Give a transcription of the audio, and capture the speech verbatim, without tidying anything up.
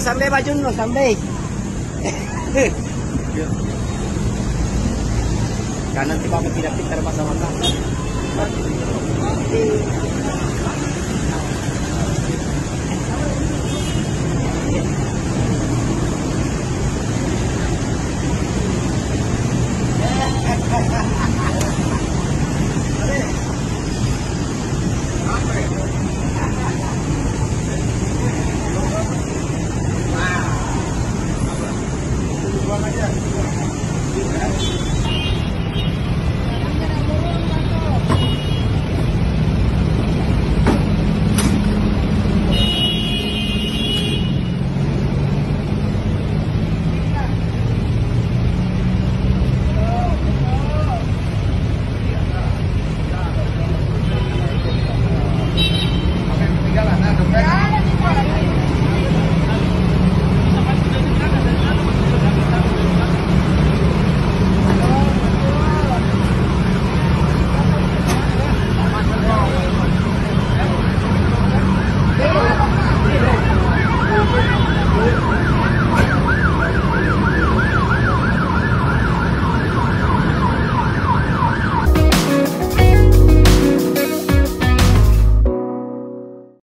Sambe Bayun no Sambe. Kan nanti kami tidak pintar masa-masa. Terima kasih.